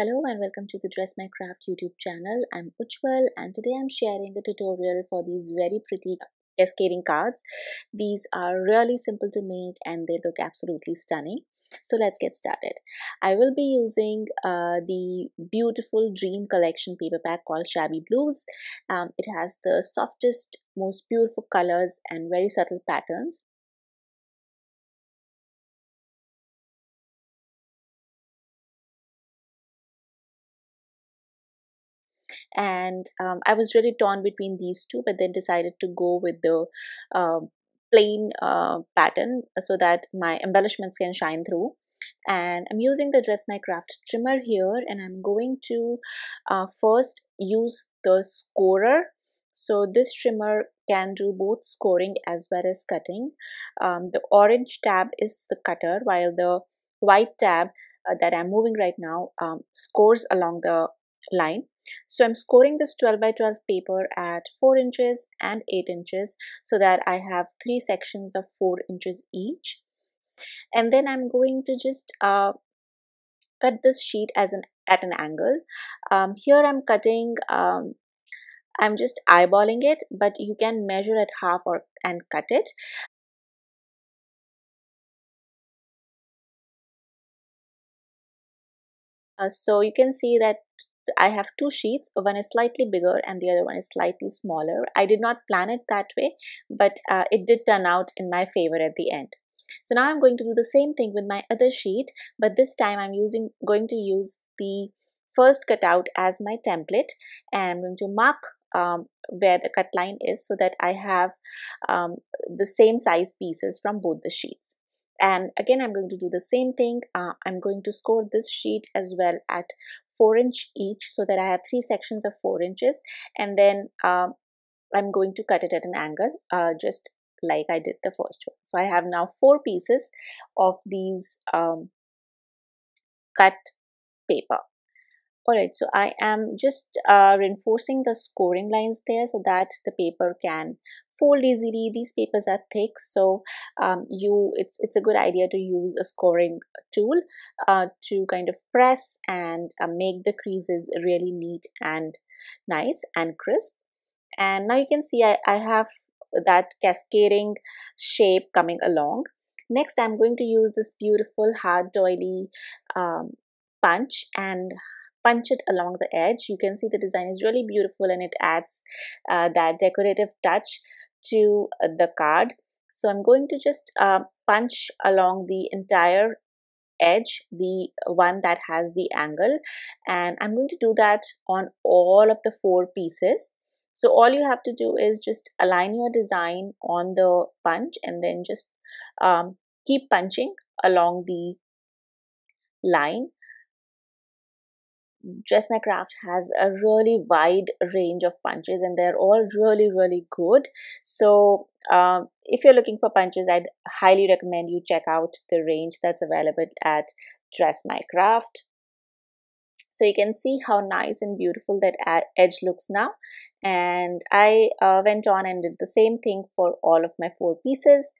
Hello and welcome to the Dress My Craft YouTube channel. I'm Ujjwal and today I'm sharing a tutorial for these very pretty cascading cards. These are really simple to make and they look absolutely stunning. So let's get started. I will be using the beautiful Dream Collection paper pack called Shabby Blues. It has the softest, most beautiful colors and very subtle patterns. And I was really torn between these two, but then decided to go with the plain pattern so that my embellishments can shine through. And I'm using the Dress My Craft trimmer here, and I'm going to first use the scorer. So this trimmer can do both scoring as well as cutting. The orange tab is the cutter, while the white tab that I'm moving right now scores along the line. So I'm scoring this 12 by 12 paper at 4 inches and 8 inches so that I have three sections of 4 inches each. And then I'm going to just cut this sheet at an angle. Here I'm cutting, I'm just eyeballing it, but you can measure at half and cut it. So you can see that I have two sheets. One is slightly bigger and the other one is slightly smaller. I did not plan it that way, but it did turn out in my favor at the end. So now I'm going to do the same thing with my other sheet, but this time I'm going to use the first cutout as my template, and I'm going to mark where the cut line is so that I have the same size pieces from both the sheets. And again, I'm going to do the same thing. I'm going to score this sheet as well at 4 inch each so that I have three sections of 4 inches, and then I'm going to cut it at an angle just like I did the first one. So I have now 4 pieces of these cut paper. Alright, so I am just reinforcing the scoring lines there so that the paper can fold easily. These papers are thick, so it's a good idea to use a scoring tool to kind of press and make the creases really neat and nice and crisp. And now you can see I have that cascading shape coming along. Next, I'm going to use this beautiful hard doily punch and punch it along the edge. You can see the design is really beautiful and it adds that decorative touch to the card. So I'm going to just punch along the entire edge, the one that has the angle, and I'm going to do that on all of the 4 pieces. So all you have to do is just align your design on the punch and then just keep punching along the line. Dress My Craft has a really wide range of punches and they're all really good. So if you're looking for punches, I'd highly recommend you check out the range that's available at Dress My Craft. So you can see how nice and beautiful that edge looks now. And I went on and did the same thing for all of my 4 pieces.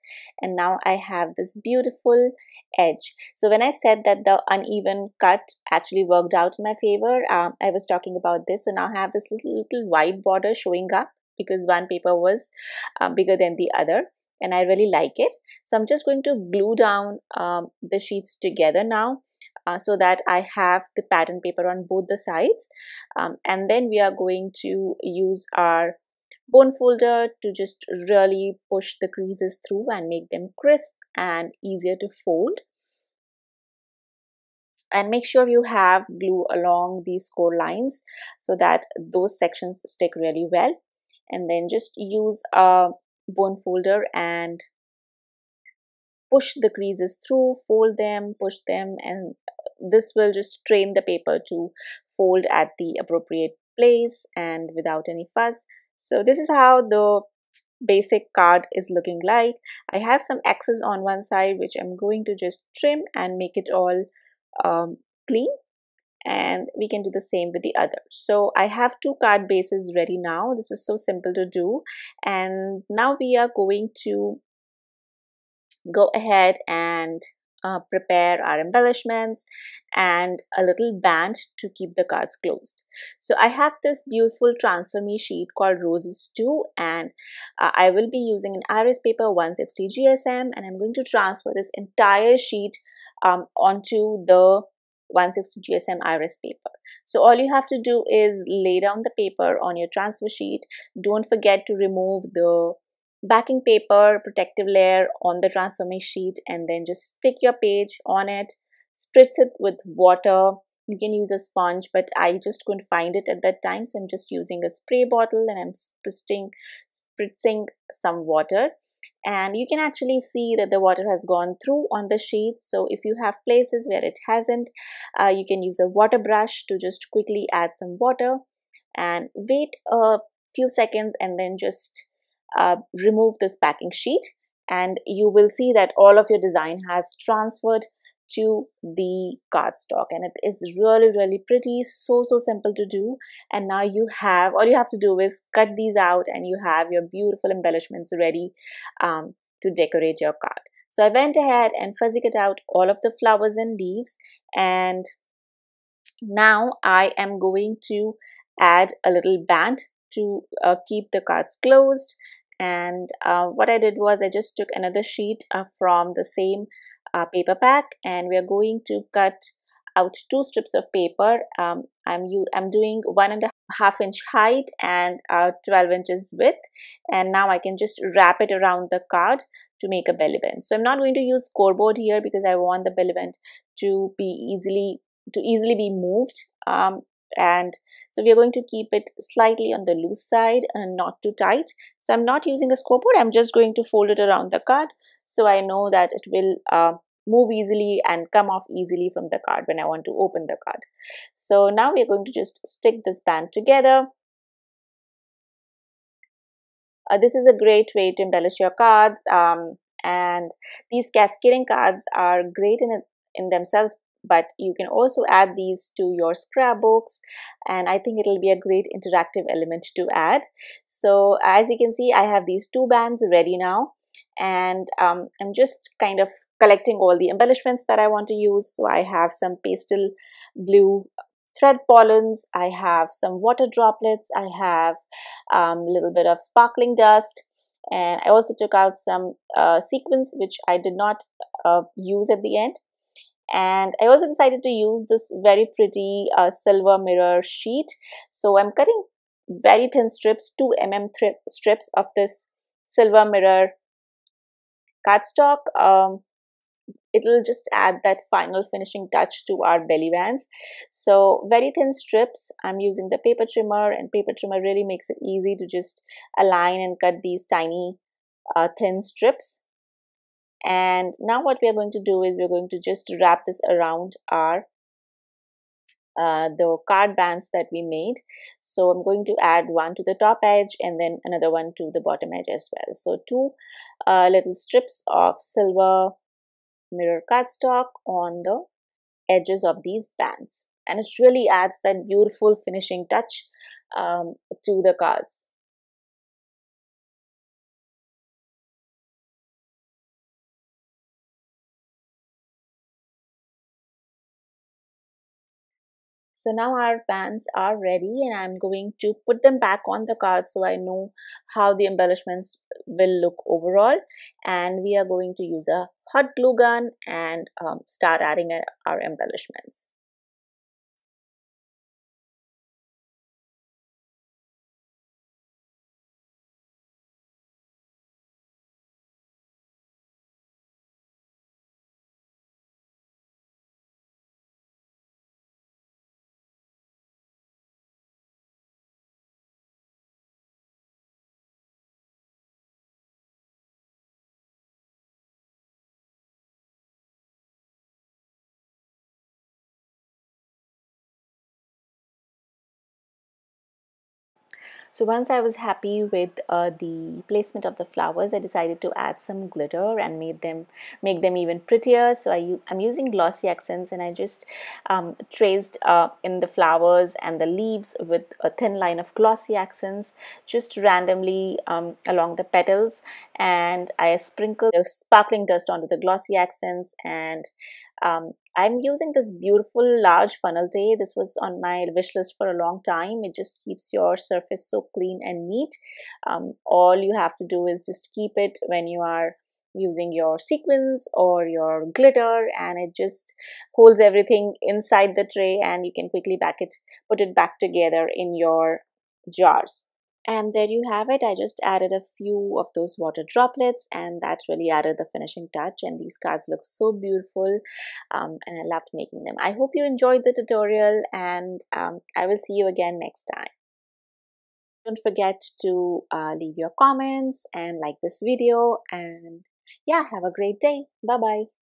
And now I have this beautiful edge. So when I said that the uneven cut actually worked out in my favor, I was talking about this. So now I have this little wide border showing up because one paper was bigger than the other. And I really like it. So I'm just going to glue down the sheets together now. So that I have the pattern paper on both the sides, and then we are going to use our bone folder to just really push the creases through and make them crisp and easier to fold. And make sure you have glue along these score lines so that those sections stick really well. And then just use a bone folder and push the creases through, fold them, push them, and this will just train the paper to fold at the appropriate place and without any fuss. So this is how the basic card is looking like. I have some excess on one side which I'm going to just trim and make it all clean, and we can do the same with the other. So I have 2 card bases ready now. This was so simple to do, and now we are going to go ahead and prepare our embellishments, and a little band to keep the cards closed. So I have this beautiful Transfer Me sheet called Roses 2, and I will be using an Iris Paper 160 GSM, and I'm going to transfer this entire sheet onto the 160 GSM Iris Paper. So all you have to do is lay down the paper on your transfer sheet. Don't forget to remove the backing paper protective layer on the transfer me sheet, and then just stick your page on it, spritz it with water. You can use a sponge, but I just couldn't find it at that time, so I'm just using a spray bottle and I'm spritzing some water. And you can actually see that the water has gone through on the sheet. So if you have places where it hasn't, you can use a water brush to just quickly add some water and wait a few seconds, and then just remove this backing sheet, and you will see that all of your design has transferred to the cardstock, and it is really pretty. So simple to do. And now you have, all you have to do is cut these out, and you have your beautiful embellishments ready to decorate your card. So I went ahead and fuzzy cut out all of the flowers and leaves, and now I am going to add a little band to keep the cards closed. And what I did was I just took another sheet from the same paper pack, and we are going to cut out 2 strips of paper. I'm doing 1.5 inch height and 12 inches width, and now I can just wrap it around the card to make a belly band. So I'm not going to use core board here because I want the belly band to be easily be moved, and so we are going to keep it slightly on the loose side and not too tight. So I'm not using a score board, I'm just going to fold it around the card, so I know that it will move easily and come off easily from the card when I want to open the card. So now we are going to just stick this band together. This is a great way to embellish your cards, and these cascading cards are great in themselves, but you can also add these to your scrapbooks, and I think it'll be a great interactive element to add. So as you can see, I have these 2 bands ready now, and I'm just kind of collecting all the embellishments that I want to use. So I have some pastel blue thread pollens, I have some water droplets, I have a little bit of sparkling dust, and I also took out some sequins which I did not use at the end. And I also decided to use this very pretty silver mirror sheet. So I'm cutting very thin strips, 2 mm strips of this silver mirror cardstock. It'll just add that final finishing touch to our belly bands. So very thin strips. I'm using the paper trimmer, and paper trimmer really makes it easy to just align and cut these tiny thin strips. And now what we are going to do is we're going to just wrap this around our the card bands that we made. So I'm going to add one to the top edge and then another one to the bottom edge as well. So 2 little strips of silver mirror cardstock on the edges of these bands, and it really adds that beautiful finishing touch to the cards. So now our bands are ready, and I'm going to put them back on the card so I know how the embellishments will look overall. And we are going to use a hot glue gun and start adding our embellishments. So once I was happy with the placement of the flowers, I decided to add some glitter and make them even prettier. So I'm using glossy accents, and I just traced in the flowers and the leaves with a thin line of glossy accents just randomly along the petals, and I sprinkled the sparkling dust onto the glossy accents. And I'm using this beautiful large funnel tray. This was on my wish list for a long time. It just keeps your surface so clean and neat. All you have to do is just keep it when you are using your sequins or your glitter, and it just holds everything inside the tray, and you can quickly put it back together in your jars. And there you have it. I just added a few of those water droplets, and that really added the finishing touch. And these cards look so beautiful, and I loved making them. I hope you enjoyed the tutorial, and I will see you again next time. Don't forget to leave your comments and like this video, and yeah, have a great day. Bye-bye.